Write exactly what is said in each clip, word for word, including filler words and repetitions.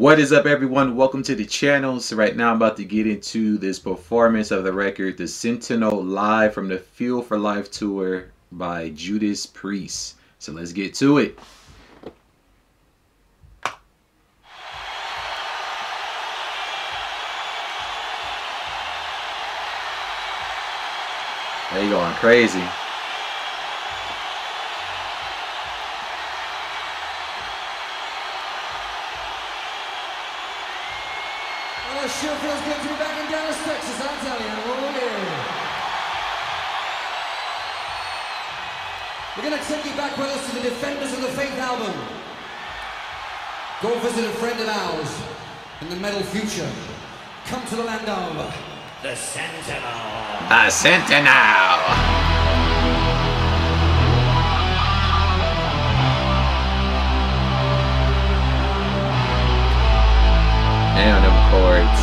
What is up, everyone? Welcome to the channel. So right now I'm about to get into this performance of the record The Sentinel live from the Fuel for Life tour by Judas Priest. So let's get to it. They going crazy. Oh, it sure feels good to be back in Dallas, Texas, I tell you. Oh, yeah. We're going to take you back with us to the Defenders of the Faith album. Go visit a friend of ours in the metal future. Come to the land of the Sentinel. The Sentinel. Damn, them chords.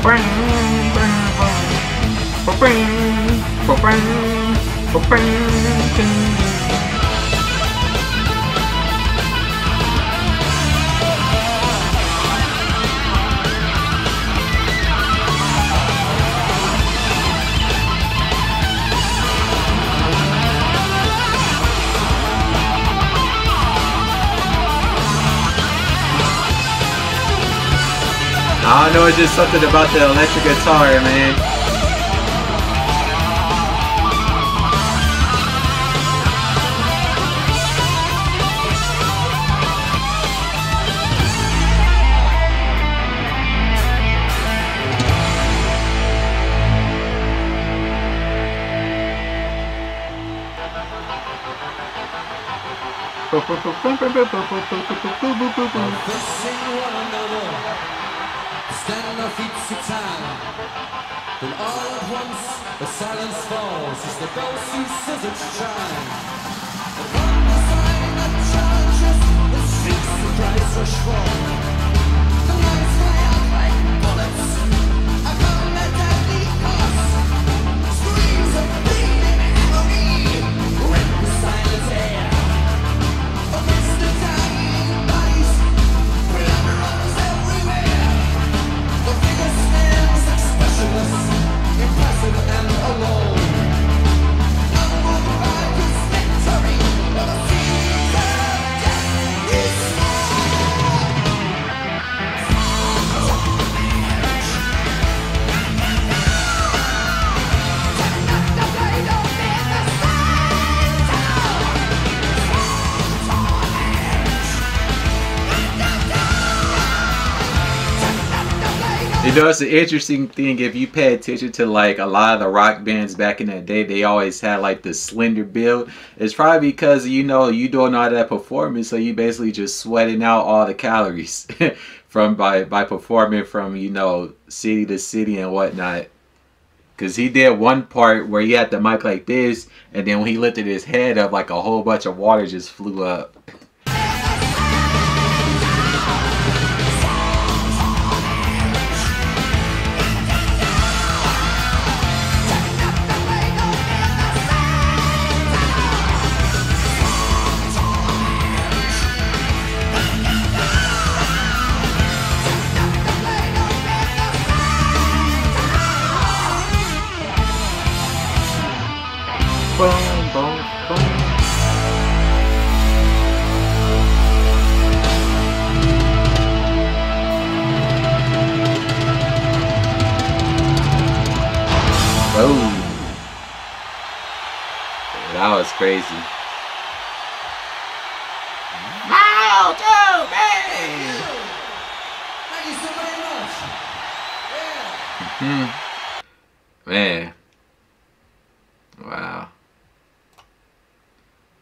Bring, bring, I don't know, it's just something about the electric guitar, man. Stand on our feet to time. When all at once the silence falls as the bell ceases its chime. Upon the sign that challenges the streets the price rush for. The lights fly out like bullets upon the deadly horse. Screams of pain and agony rent the silent air. Amidst the dying bodies, blood runs everywhere. The figure stands expressionless, impressive and alone, unmoved by his spectre. know, it's an interesting thing if you pay attention to like a lot of the rock bands back in that day. They always had like this slender build. It's probably because, you know, you doing all that performance, so you basically just sweating out all the calories from by by performing from, you know, city to city and whatnot. Because he did one part where he had the mic like this, and then when he lifted his head up, like a whole bunch of water just flew up. That was crazy. How to me! Thank you so very much. Yeah. Mm-hmm. Man. Wow.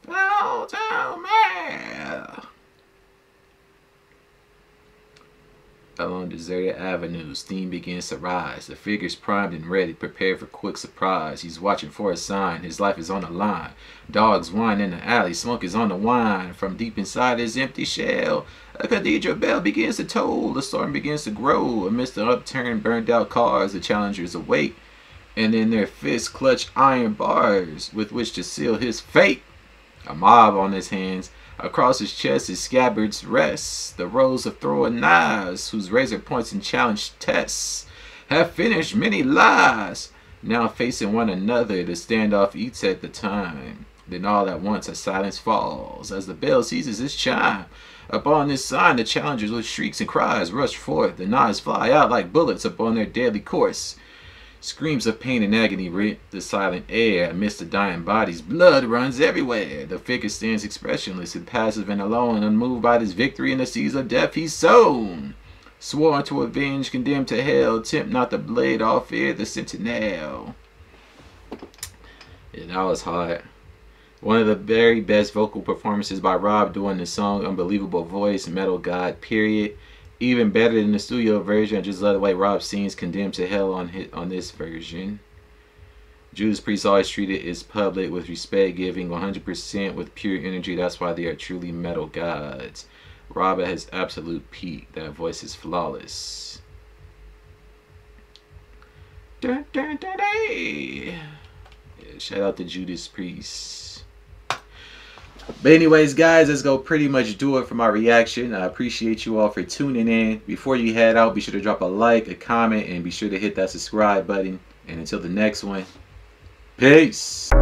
How to me! Along deserted avenues, steam begins to rise. The figure's primed and ready, prepared for quick surprise. He's watching for a sign. His life is on the line. Dogs whine in the alley. Smoke is on the wine. From deep inside his empty shell, a cathedral bell begins to toll. The storm begins to grow. Amidst the upturned, burned-out cars, the challengers awake, and in their fists clutch iron bars with which to seal his fate. A mob on his hands. Across his chest his scabbards rest, the rows of throwing knives whose razor points and challenge tests have finished many lies. Now facing one another, the standoff eats at the time. Then all at once a silence falls as the bell ceases its chime. Upon this sign the challengers with shrieks and cries rush forth. The knives fly out like bullets upon their deadly course. Screams of pain and agony rent the silent air. Amidst the dying bodies, blood runs everywhere. The figure stands expressionless and passive and alone, unmoved by this victory in the seas of death he's sown. Sworn to avenge, condemned to hell, tempt not the blade, all fear the sentinel. Yeah, that was hard. One of the very best vocal performances by Rob doing the song. Unbelievable voice, Metal God, period. Even better than the studio version. I just love the way Rob sings "Condemned to Hell" on his, on this version. Judas Priest always treated his public with respect, giving one hundred percent with pure energy. That's why they are truly metal gods. Rob at his absolute peak. That voice is flawless. Dun, dun, dun, dun. Yeah, shout out to Judas Priest. But anyways, guys, that's going to pretty much do it for my reaction. I appreciate you all for tuning in. Before you head out, be sure to drop a like, a comment, and be sure to hit that subscribe button. And until the next one, peace.